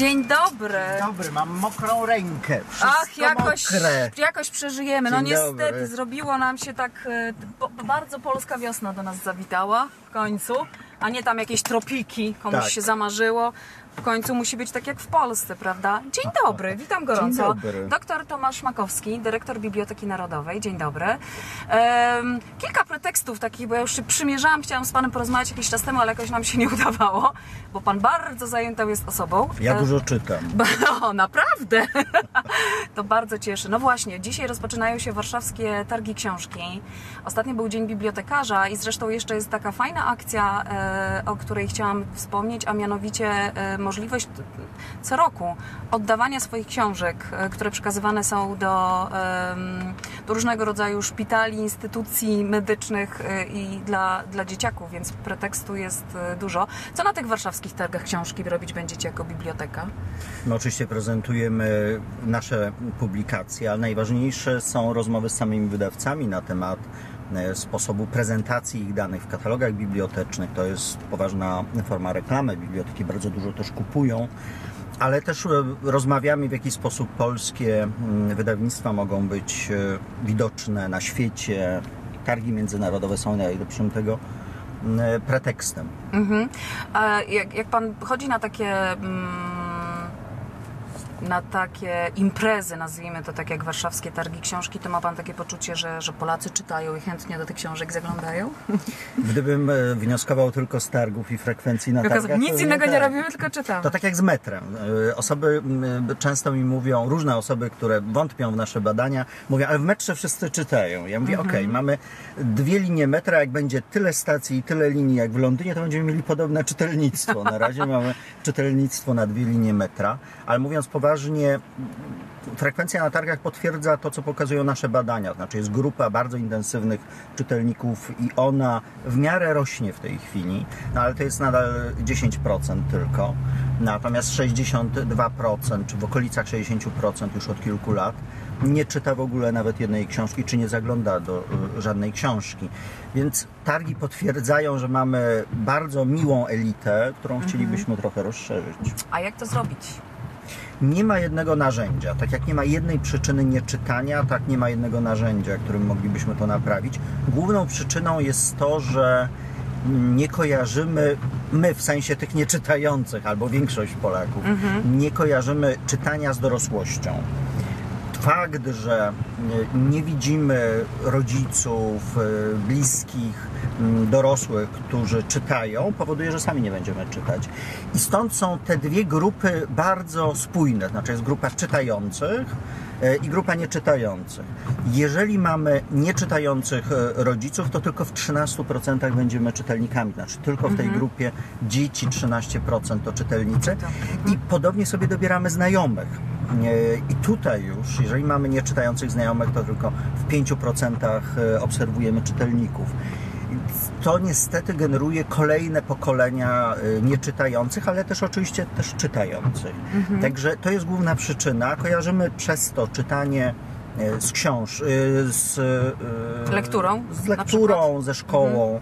Dzień dobry. Dzień dobry, mam mokrą rękę. Wszystko jakoś przeżyjemy. No niestety, zrobiło nam się tak, bardzo polska wiosna do nas zawitała w końcu, a nie tam jakieś tropiki, komuś się zamarzyło. W końcu musi być tak jak w Polsce, prawda? Dzień dobry, witam gorąco. Dzień dobry. Doktor Tomasz Makowski, dyrektor Biblioteki Narodowej. Dzień dobry. Kilka pretekstów takich, bo ja już się przymierzałam, chciałam z panem porozmawiać jakiś czas temu, ale jakoś nam się nie udawało, bo pan bardzo zajętą jest osobą. Ja dużo czytam. No, naprawdę? To bardzo cieszy. No właśnie, dzisiaj rozpoczynają się warszawskie Targi Książki. Ostatnio był Dzień Bibliotekarza i zresztą jeszcze jest taka fajna akcja, o której chciałam wspomnieć, a mianowicie możliwość co roku oddawania swoich książek, które przekazywane są do różnego rodzaju szpitali, instytucji medycznych i dla dzieciaków, więc pretekstu jest dużo. Co na tych warszawskich targach książki robić będziecie jako biblioteka? No oczywiście prezentujemy nasze publikacje, ale najważniejsze są rozmowy z samymi wydawcami na temat sposobu prezentacji ich danych w katalogach bibliotecznych. To jest poważna forma reklamy. Biblioteki bardzo dużo też kupują, ale też rozmawiamy, w jaki sposób polskie wydawnictwa mogą być widoczne na świecie. Targi międzynarodowe są najlepszym tego pretekstem. Mhm. A jak pan chodzi na takie imprezy, nazwijmy to tak jak warszawskie Targi Książki, to ma pan takie poczucie, że Polacy czytają i chętnie do tych książek zaglądają? Gdybym wnioskował tylko z targów i frekwencji na targach... Nic innego nie robimy, tylko czytamy. To tak jak z metrem. Osoby często mi mówią, różne osoby, które wątpią w nasze badania, mówią, ale w metrze wszyscy czytają. Ja mówię, okej, mamy 2 linie metra, jak będzie tyle stacji i tyle linii jak w Londynie, to będziemy mieli podobne czytelnictwo. Na razie mamy czytelnictwo na 2 linie metra, ale mówiąc poważnie, frekwencja na targach potwierdza to, co pokazują nasze badania. Znaczy jest grupa bardzo intensywnych czytelników i ona w miarę rośnie w tej chwili, no ale to jest nadal 10% tylko. Natomiast 62%, czy w okolicach 60% już od kilku lat nie czyta w ogóle nawet jednej książki, czy nie zagląda do żadnej książki. Więc targi potwierdzają, że mamy bardzo miłą elitę, którą chcielibyśmy trochę rozszerzyć. A jak to zrobić? Nie ma jednego narzędzia. Tak jak nie ma jednej przyczyny nieczytania, tak nie ma jednego narzędzia, którym moglibyśmy to naprawić. Główną przyczyną jest to, że nie kojarzymy, my w sensie tych nieczytających, albo większość Polaków, nie kojarzymy czytania z dorosłością. Fakt, że nie widzimy rodziców, bliskich, dorosłych, którzy czytają, powoduje, że sami nie będziemy czytać. I stąd są te dwie grupy bardzo spójne. Znaczy jest grupa czytających i grupa nieczytających. Jeżeli mamy nieczytających rodziców, to tylko w 13% będziemy czytelnikami. Znaczy tylko w tej grupie dzieci 13% to czytelnicy. I podobnie sobie dobieramy znajomych. I tutaj już, jeżeli mamy nieczytających znajomych, to tylko w 5% obserwujemy czytelników. To niestety generuje kolejne pokolenia nieczytających, ale też oczywiście też czytających. Także to jest główna przyczyna. Kojarzymy przez to czytanie z lekturą ze szkołą.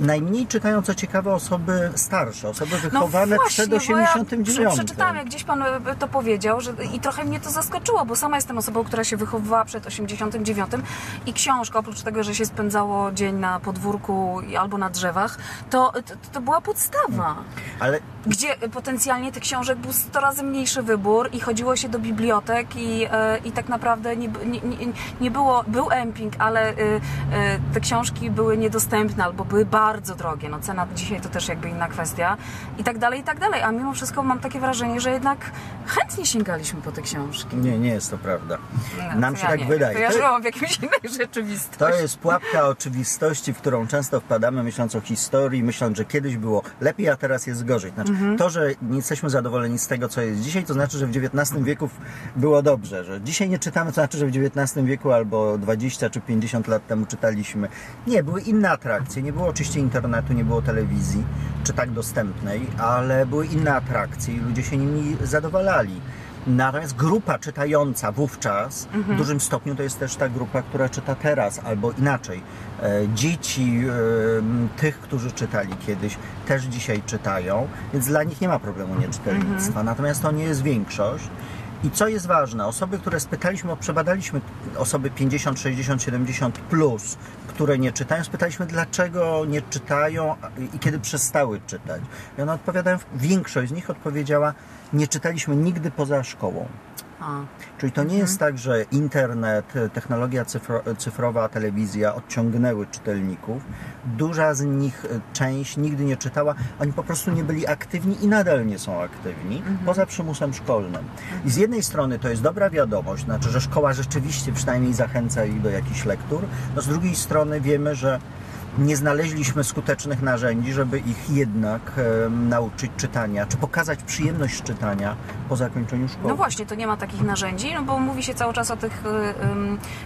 Najmniej czytają, co ciekawe, osoby starsze, osoby wychowane przed 89. Ja przeczytałam, jak gdzieś pan to powiedział, i trochę mnie to zaskoczyło, bo sama jestem osobą, która się wychowywała przed 89 i książka, oprócz tego, że się spędzało dzień na podwórku albo na drzewach, to była podstawa. Ale... Gdzie potencjalnie tych książek był 100 razy mniejszy wybór i chodziło się do bibliotek i tak naprawdę nie było, był emping, ale te książki były niedostępne albo były bardzo drogie, no cena dzisiaj to też jakby inna kwestia i tak dalej, a mimo wszystko mam takie wrażenie, że jednak chętnie sięgaliśmy po te książki. Nie jest to prawda. No, nam to się tak wydaje. To ja żyłam w jakiejś innej rzeczywistości. To jest pułapka oczywistości, w którą często wpadamy, myśląc o historii, myśląc, że kiedyś było lepiej, a teraz jest gorzej. Znaczy, to, że nie jesteśmy zadowoleni z tego, co jest dzisiaj, to znaczy, że w XIX wieku było dobrze, że dzisiaj nie czytamy, to znaczy, że w XIX wieku albo 20 czy 50 lat temu czytaliśmy. Nie, były inne atrakcje, nie było oczywiście internetu, nie było telewizji, czy tak dostępnej, ale były inne atrakcje i ludzie się nimi zadowalali. Natomiast grupa czytająca wówczas w dużym stopniu to jest też ta grupa, która czyta teraz, albo inaczej. Dzieci tych, którzy czytali kiedyś, też dzisiaj czytają, więc dla nich nie ma problemu nieczytelnictwa. Natomiast to nie jest większość. I co jest ważne, osoby, które spytaliśmy, przebadaliśmy osoby 50, 60, 70 plus, które nie czytają, spytaliśmy, dlaczego nie czytają i kiedy przestały czytać. I one odpowiadają, większość z nich odpowiedziała, nie czytaliśmy nigdy poza szkołą. Czyli to nie jest tak, że internet, technologia cyfrowa, telewizja odciągnęły czytelników. Duża z nich część nigdy nie czytała. Oni po prostu nie byli aktywni i nadal nie są aktywni, poza przymusem szkolnym. I z jednej strony to jest dobra wiadomość, znaczy, że szkoła rzeczywiście przynajmniej zachęca ich do jakichś lektur. No z drugiej strony wiemy, że nie znaleźliśmy skutecznych narzędzi, żeby ich jednak nauczyć czytania, czy pokazać przyjemność czytania po zakończeniu szkoły. No właśnie, to nie ma takich narzędzi, no bo mówi się cały czas o tych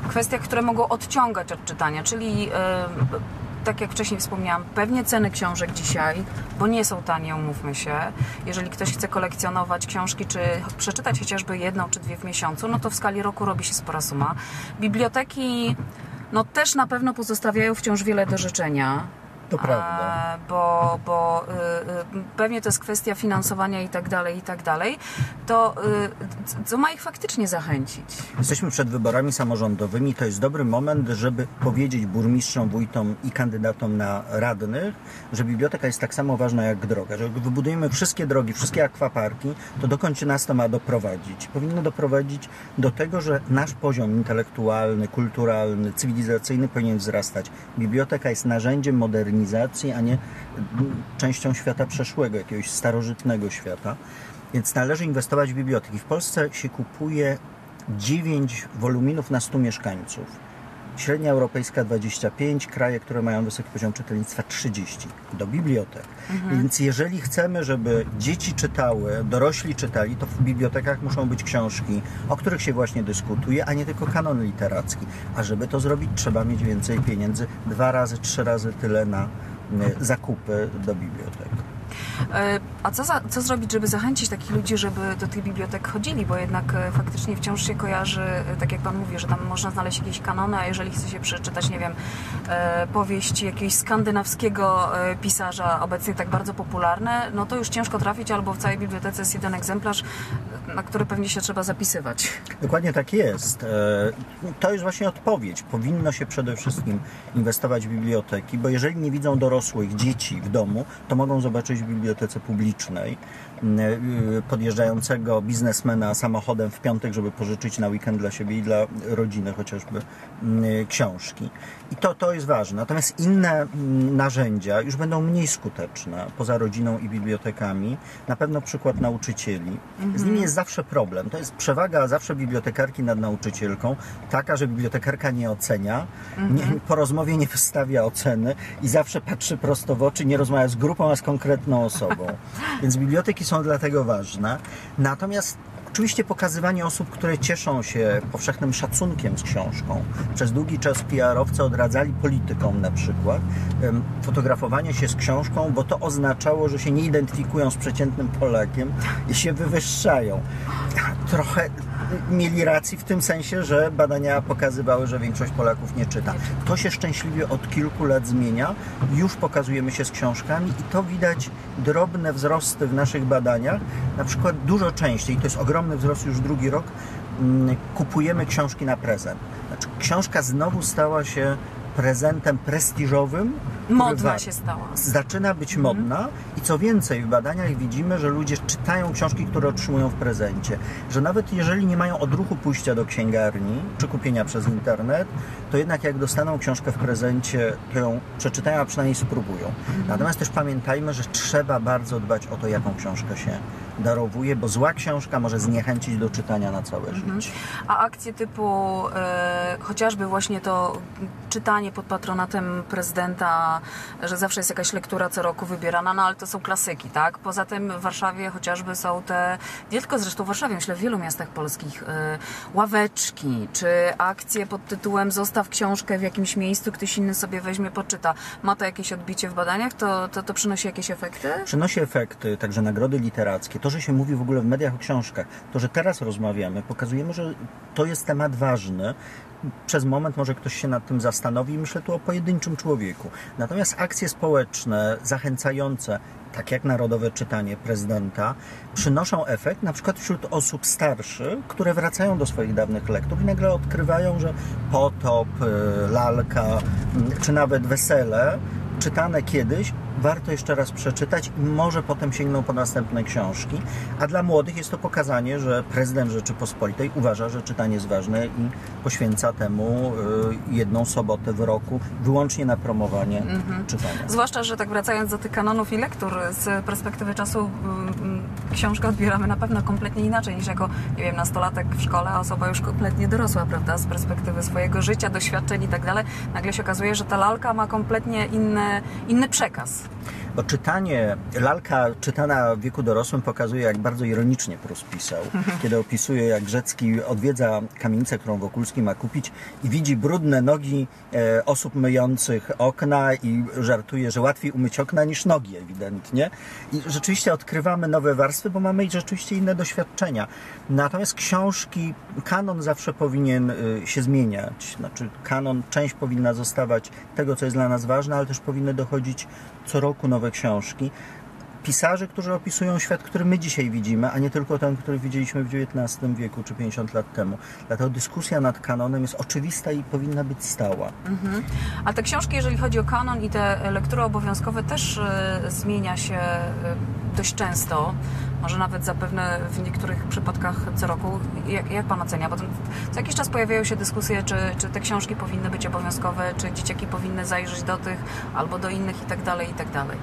kwestiach, które mogą odciągać od czytania, czyli tak jak wcześniej wspomniałam, pewnie ceny książek dzisiaj, bo nie są tanie, umówmy się. Jeżeli ktoś chce kolekcjonować książki, czy przeczytać chociażby jedną czy dwie w miesiącu, no to w skali roku robi się spora suma. Biblioteki no też na pewno pozostawiają wciąż wiele do życzenia. To prawda. Pewnie to jest kwestia finansowania i tak dalej, to co ma ich faktycznie zachęcić? Jesteśmy przed wyborami samorządowymi, to jest dobry moment, żeby powiedzieć burmistrzom, wójtom i kandydatom na radnych, że biblioteka jest tak samo ważna jak droga, że jak wybudujemy wszystkie drogi, wszystkie akwaparki, to dokąd się nas to ma doprowadzić? Powinno doprowadzić do tego, że nasz poziom intelektualny, kulturalny, cywilizacyjny powinien wzrastać. Biblioteka jest narzędziem modernizacji, a nie częścią świata przeszłego, jakiegoś starożytnego świata. Więc należy inwestować w biblioteki. W Polsce się kupuje 9 woluminów na 100 mieszkańców. Średnia europejska 25, kraje, które mają wysoki poziom czytelnictwa 30 do bibliotek. Więc jeżeli chcemy, żeby dzieci czytały, dorośli czytali, to w bibliotekach muszą być książki, o których się właśnie dyskutuje, a nie tylko kanon literacki. A żeby to zrobić, trzeba mieć więcej pieniędzy, 2 razy, 3 razy tyle na zakupy do bibliotek. A co zrobić, żeby zachęcić takich ludzi, żeby do tych bibliotek chodzili? Bo jednak faktycznie wciąż się kojarzy, tak jak Pan mówi, że tam można znaleźć jakieś kanony, a jeżeli chce się przeczytać, nie wiem, powieść jakiegoś skandynawskiego pisarza, obecnie tak bardzo popularne, no to już ciężko trafić, albo w całej bibliotece jest jeden egzemplarz, na który pewnie się trzeba zapisywać. Dokładnie tak jest. To jest właśnie odpowiedź. Powinno się przede wszystkim inwestować w biblioteki, bo jeżeli nie widzą dorosłych, dzieci w domu, to mogą zobaczyć w bibliotece publicznej podjeżdżającego biznesmena samochodem w piątek, żeby pożyczyć na weekend dla siebie i dla rodziny chociażby książki. I to jest ważne. Natomiast inne narzędzia już będą mniej skuteczne poza rodziną i bibliotekami. Na pewno przykład nauczycieli. Z nimi jest zawsze problem. To jest przewaga zawsze bibliotekarki nad nauczycielką, taka, że bibliotekarka nie ocenia, po rozmowie nie wystawia oceny i zawsze patrzy prosto w oczy, nie rozmawia z grupą, a z konkretną osobą. Więc biblioteki są dlatego ważne. Natomiast oczywiście pokazywanie osób, które cieszą się powszechnym szacunkiem z książką. Przez długi czas PR-owcy odradzali politykom na przykład fotografowanie się z książką, bo to oznaczało, że się nie identyfikują z przeciętnym Polakiem i się wywyższają. Trochę mieli racji w tym sensie, że badania pokazywały, że większość Polaków nie czyta. To się szczęśliwie od kilku lat zmienia. Już pokazujemy się z książkami i to widać drobne wzrosty w naszych badaniach. Na przykład dużo częściej, to jest ogromny wzrost już drugi rok, kupujemy książki na prezent. Znaczy, książka znowu stała się prezentem prestiżowym. Modna się stała. Zaczyna być modna i co więcej, w badaniach widzimy, że ludzie czytają książki, które otrzymują w prezencie. Że nawet jeżeli nie mają odruchu pójścia do księgarni czy kupienia przez internet, to jednak jak dostaną książkę w prezencie, to ją przeczytają, a przynajmniej spróbują. Natomiast też pamiętajmy, że trzeba bardzo dbać o to, jaką książkę się darowuje, bo zła książka może zniechęcić do czytania na całe życie. A akcje typu chociażby właśnie to czytanie pod patronatem prezydenta że zawsze jest jakaś lektura co roku wybierana, no ale to są klasyki, tak? Poza tym w Warszawie chociażby są te, nie tylko zresztą w Warszawie, myślę w wielu miastach polskich, ławeczki, czy akcje pod tytułem zostaw książkę w jakimś miejscu, ktoś inny sobie weźmie, poczyta. Ma to jakieś odbicie w badaniach? To przynosi jakieś efekty? Przynosi efekty, także nagrody literackie. To, że się mówi w ogóle w mediach o książkach, to, że teraz rozmawiamy, pokazujemy, że to jest temat ważny. Przez moment może ktoś się nad tym zastanowi, myślę tu o pojedynczym człowieku. Natomiast akcje społeczne zachęcające, tak jak narodowe czytanie prezydenta, przynoszą efekt na przykład wśród osób starszych, które wracają do swoich dawnych lektur i nagle odkrywają, że Potop, Lalka czy nawet Wesele czytane kiedyś warto jeszcze raz przeczytać i może potem sięgną po następne książki. A dla młodych jest to pokazanie, że prezydent Rzeczypospolitej uważa, że czytanie jest ważne i poświęca temu jedną sobotę w roku wyłącznie na promowanie czytania. Zwłaszcza, że tak wracając do tych kanonów i lektur, z perspektywy czasu książkę odbieramy na pewno kompletnie inaczej niż jako, nie wiem, nastolatek w szkole, a osoba już kompletnie dorosła, prawda, z perspektywy swojego życia, doświadczeń i tak dalej. Nagle się okazuje, że ta Lalka ma kompletnie inny przekaz. Bo czytanie, Lalka czytana w wieku dorosłym pokazuje, jak bardzo ironicznie Prus pisał, kiedy opisuje, jak Rzecki odwiedza kamienicę, którą Wokulski ma kupić i widzi brudne nogi osób myjących okna i żartuje, że łatwiej umyć okna niż nogi ewidentnie. I rzeczywiście odkrywamy nowe warstwy, bo mamy rzeczywiście inne doświadczenia. Natomiast książki, kanon zawsze powinien się zmieniać. Znaczy kanon, część powinna zostawać tego, co jest dla nas ważne, ale też powinny dochodzić co roku nowe książki. Pisarzy, którzy opisują świat, który my dzisiaj widzimy, a nie tylko ten, który widzieliśmy w XIX wieku czy 50 lat temu. Dlatego dyskusja nad kanonem jest oczywista i powinna być stała. A te książki, jeżeli chodzi o kanon i te lektury obowiązkowe, też zmienia się dość często. Może nawet zapewne w niektórych przypadkach co roku. Jak pan ocenia? Bo co jakiś czas pojawiają się dyskusje, czy te książki powinny być obowiązkowe, czy dzieciaki powinny zajrzeć do tych albo do innych i tak dalej, i tak dalej.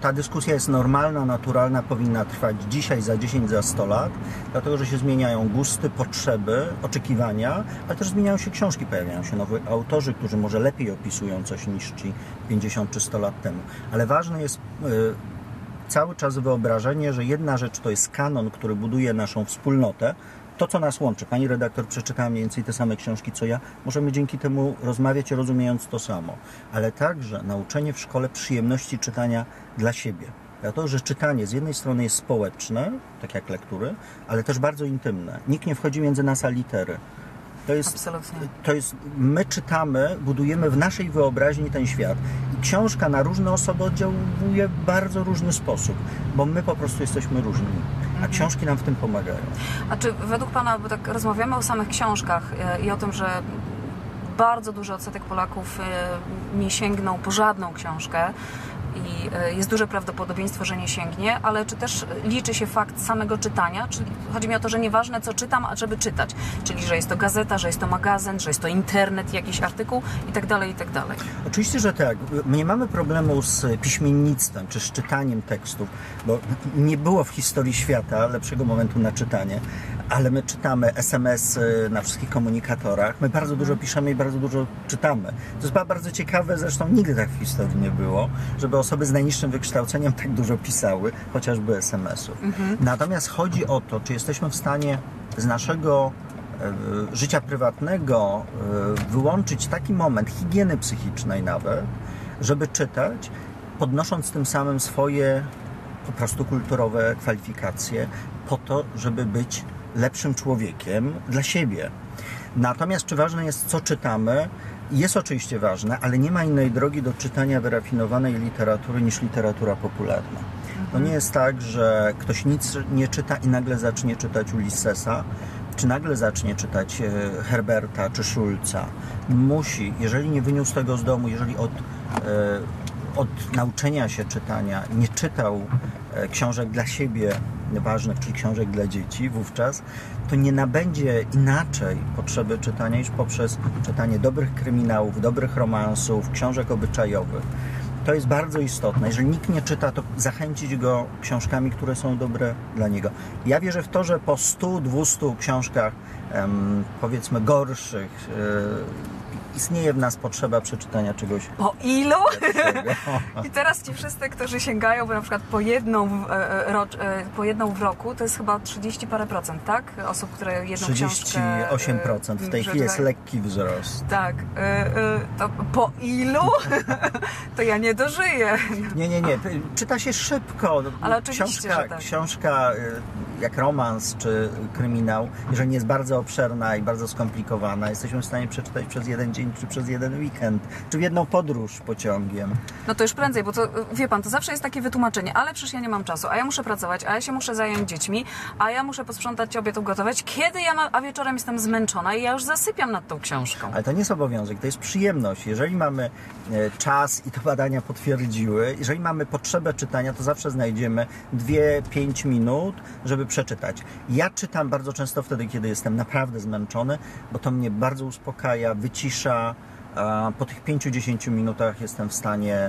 Ta dyskusja jest normalna, naturalna, powinna trwać dzisiaj, za 10, za 100 lat, dlatego, że się zmieniają gusty, potrzeby, oczekiwania, ale też zmieniają się książki, pojawiają się nowi autorzy, którzy może lepiej opisują coś niż ci 50 czy 100 lat temu. Ale ważne jest cały czas wyobrażenie, że jedna rzecz to jest kanon, który buduje naszą wspólnotę, to, co nas łączy. Pani redaktor przeczytała mniej więcej te same książki, co ja. Możemy dzięki temu rozmawiać, rozumiejąc to samo. Ale także nauczenie w szkole przyjemności czytania dla siebie. Dlatego, że czytanie z jednej strony jest społeczne, tak jak lektury, ale też bardzo intymne. Nikt nie wchodzi między nas a litery. My czytamy, budujemy w naszej wyobraźni ten świat. I książka na różne osoby oddziałuje w bardzo różny sposób, bo my po prostu jesteśmy różni. A książki nam w tym pomagają. A czy według pana, bo tak rozmawiamy o samych książkach i o tym, że bardzo duży odsetek Polaków nie sięgnął po żadną książkę i jest duże prawdopodobieństwo, że nie sięgnie, ale czy też liczy się fakt samego czytania? Czyli chodzi mi o to, że nieważne co czytam, a żeby czytać. Czyli, że jest to gazeta, że jest to magazyn, że jest to internet, jakiś artykuł i tak dalej, i tak dalej. Oczywiście, że tak. My nie mamy problemu z piśmiennictwem, czy z czytaniem tekstów, bo nie było w historii świata lepszego momentu na czytanie, ale my czytamy SMS-y na wszystkich komunikatorach. My bardzo dużo piszemy i bardzo dużo czytamy. To jest bardzo ciekawe, zresztą nigdy tak w historii nie było, żeby osoby z najniższym wykształceniem tak dużo pisały, chociażby SMS-ów. Natomiast chodzi o to, czy jesteśmy w stanie z naszego życia prywatnego wyłączyć taki moment higieny psychicznej nawet, żeby czytać, podnosząc tym samym swoje po prostu kulturowe kwalifikacje po to, żeby być lepszym człowiekiem dla siebie. Natomiast czy ważne jest, co czytamy? Jest oczywiście ważne, ale nie ma innej drogi do czytania wyrafinowanej literatury niż literatura popularna. To nie jest tak, że ktoś nic nie czyta i nagle zacznie czytać Ulyssesa, czy nagle zacznie czytać Herberta, czy Schulza. Musi, jeżeli nie wyniósł tego z domu, jeżeli od nauczenia się czytania nie czytał książek dla siebie ważnych, czyli książek dla dzieci wówczas, to nie nabędzie inaczej potrzeby czytania niż poprzez czytanie dobrych kryminałów, dobrych romansów, książek obyczajowych. To jest bardzo istotne. Jeżeli nikt nie czyta, to zachęcić go książkami, które są dobre dla niego. Ja wierzę w to, że po 100-200 książkach powiedzmy gorszych istnieje w nas potrzeba przeczytania czegoś. Po ilu? I teraz ci wszyscy, którzy sięgają, bo na przykład po jedną w roku, to jest chyba 30 parę procent, tak? Osób, które jedną 38% w tej chwili jest lekki wzrost. Tak. To po ilu? To ja nie dożyję. Nie. Czyta się szybko. Ale oczywiście, że tak. Książka jak romans czy kryminał, jeżeli nie jest bardzo obszerna i bardzo skomplikowana, jesteśmy w stanie przeczytać przez jeden dzień, czy przez jeden weekend, czy w jedną podróż pociągiem. No to już prędzej, bo to, wie pan, to zawsze jest takie wytłumaczenie, ale przecież ja nie mam czasu, a ja muszę pracować, a ja się muszę zająć dziećmi, a ja muszę posprzątać, obiad ugotować, kiedy ja mam, a wieczorem jestem zmęczona i ja już zasypiam nad tą książką. Ale to nie jest obowiązek, to jest przyjemność. Jeżeli mamy czas i to badania potwierdziły, jeżeli mamy potrzebę czytania, to zawsze znajdziemy 2-5 minut, żeby przeczytać. Ja czytam bardzo często wtedy, kiedy jestem naprawdę zmęczony, bo to mnie bardzo uspokaja, wycisza. Po tych 5-10 minutach jestem w stanie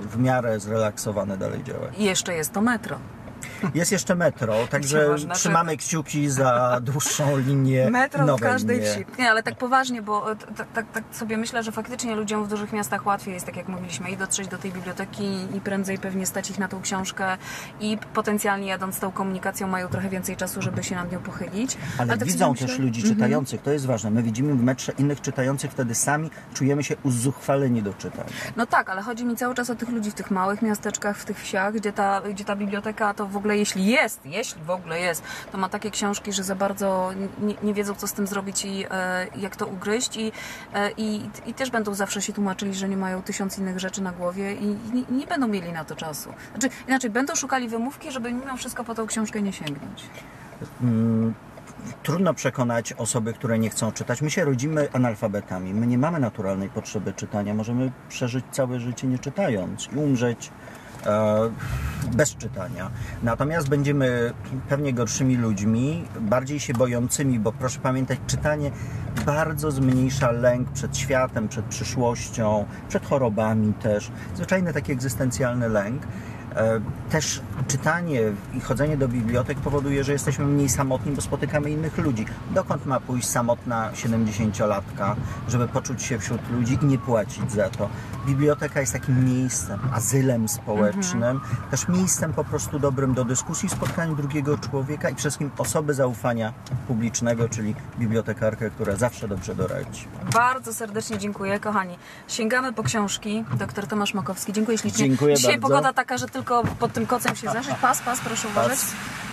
w miarę zrelaksowany dalej działać. I jeszcze jest to metro. Jest jeszcze metro, także trzymamy kciuki za dłuższą linię. Metro w każdej wsi. Nie, ale tak poważnie, bo tak sobie myślę, że faktycznie ludziom w dużych miastach łatwiej jest, tak jak mówiliśmy, i dotrzeć do tej biblioteki i prędzej pewnie stać ich na tą książkę i potencjalnie jadąc tą komunikacją mają trochę więcej czasu, żeby się nad nią pochylić. Ale tak widzą też ludzi czytających, to jest ważne. My widzimy w metrze innych czytających, wtedy sami czujemy się uzuchwaleni do czytania. No tak, ale chodzi mi cały czas o tych ludzi w tych małych miasteczkach, w tych wsiach, gdzie ta biblioteka to w ogóle jeśli w ogóle jest, to ma takie książki, że za bardzo nie wiedzą, co z tym zrobić i jak to ugryźć i też będą zawsze się tłumaczyli, że nie mają 1000 innych rzeczy na głowie i nie będą mieli na to czasu. Znaczy, inaczej, będą szukali wymówki, żeby mimo wszystko po tą książkę nie sięgnąć. Trudno przekonać osoby, które nie chcą czytać. My się rodzimy analfabetami. My nie mamy naturalnej potrzeby czytania. Możemy przeżyć całe życie nie czytając i umrzeć bez czytania. Natomiast będziemy pewnie gorszymi ludźmi, bardziej się bojącymi, bo proszę pamiętać, czytanie bardzo zmniejsza lęk przed światem, przed przyszłością, przed chorobami też. Zwyczajny taki egzystencjalny lęk. Też czytanie i chodzenie do bibliotek powoduje, że jesteśmy mniej samotni, bo spotykamy innych ludzi. Dokąd ma pójść samotna 70-latka, żeby poczuć się wśród ludzi i nie płacić za to? Biblioteka jest takim miejscem, azylem społecznym, też miejscem po prostu dobrym do dyskusji, spotkań drugiego człowieka i przede wszystkim osoby zaufania publicznego, czyli bibliotekarkę, która zawsze dobrze doradzi. Bardzo serdecznie dziękuję, kochani. Sięgamy po książki. Dr Tomasz Makowski, dziękuję ślicznie. Dziękuję Dzisiaj bardzo. Pogoda taka, że tylko pod tym kocem się zaszyć. Pas, proszę uważać.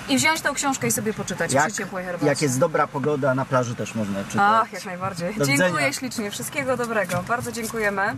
I wziąć tą książkę i sobie poczytać przy ciepłej herbacie. Jak jest dobra pogoda, na plaży też można czytać. Ach, jak najbardziej. Dziękuję ślicznie. Wszystkiego dobrego. Bardzo dziękujemy.